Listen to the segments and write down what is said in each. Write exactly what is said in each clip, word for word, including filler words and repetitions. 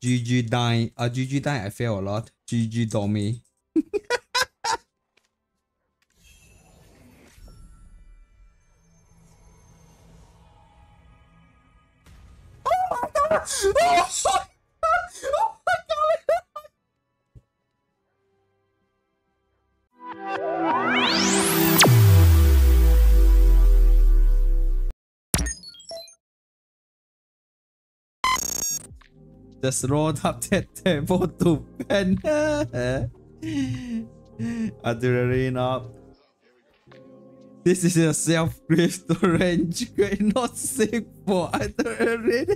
G G dying. Uh, G G dying, I fail a lot. G G Domi. Oh my god! Oh my god! Oh my god! Just rolled up that table to pen. Adrenaline up. This is a self-grift range. Not safe for adrenaline.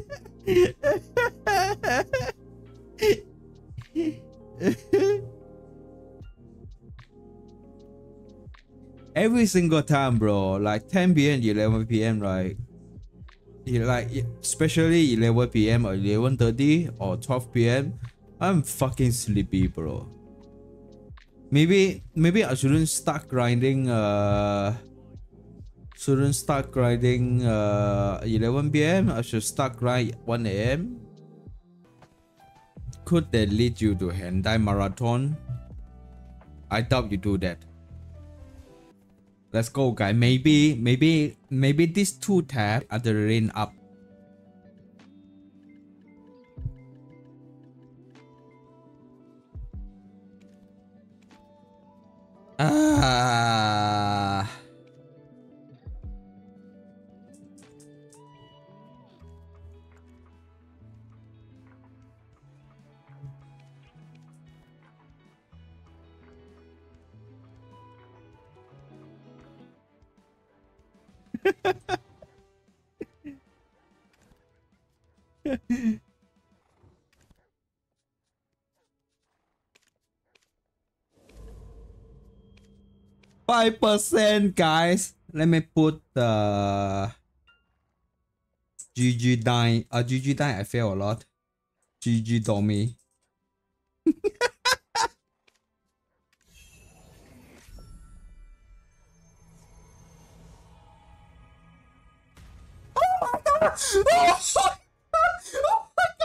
Every single time, bro. Like ten P M, eleven P M, right? Yeah, like especially eleven P M or eleven thirty or twelve P M, I'm fucking sleepy, bro. Maybe maybe I shouldn't start grinding. Uh, shouldn't start grinding. Uh, eleven P M. I should start grind one A M. Could that lead you to Hendai Marathon? I doubt you do that. Let's go, guys. Maybe, maybe, maybe these two tabs are the rain up. Ah. Five percent, guys. Let me put the uh, G G dying. Uh, G G dying. I fail a lot. G G Domi. Oh my god! Oh my god! Oh my god!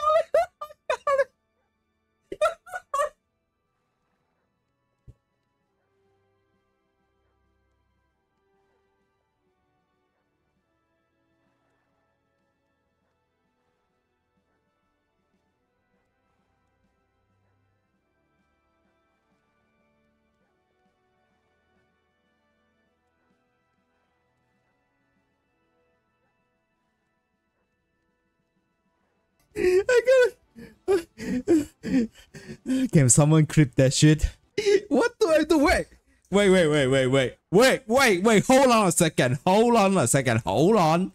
I got it. Can someone clip that shit? What do I do? Wait, wait, wait, wait, wait, wait, wait, wait, wait. Hold on a second. Hold on a second. Hold on.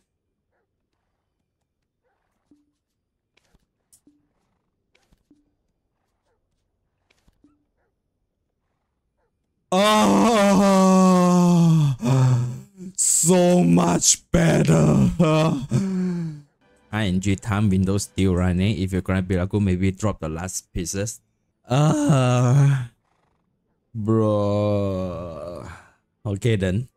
Oh, so much better. I N G time window still running. If you're gonna be like, maybe drop the last pieces. Uh, bro. Okay then.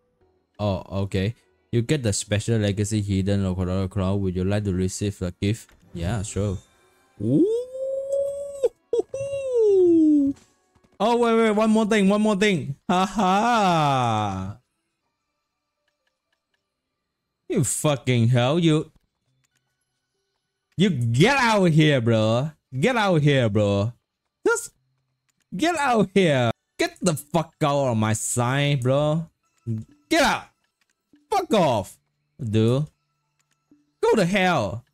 Oh, okay. You get the special legacy hidden or Colorado Cloud. Would you like to receive the gift? Yeah, sure. Ooh. Oh, wait, wait. One more thing. One more thing. Haha. You fucking hell. You. You get out here, bro. Get out here, bro. Just get out here. Get the fuck out of my sign, bro. Get out. Fuck off, dude. Go to hell.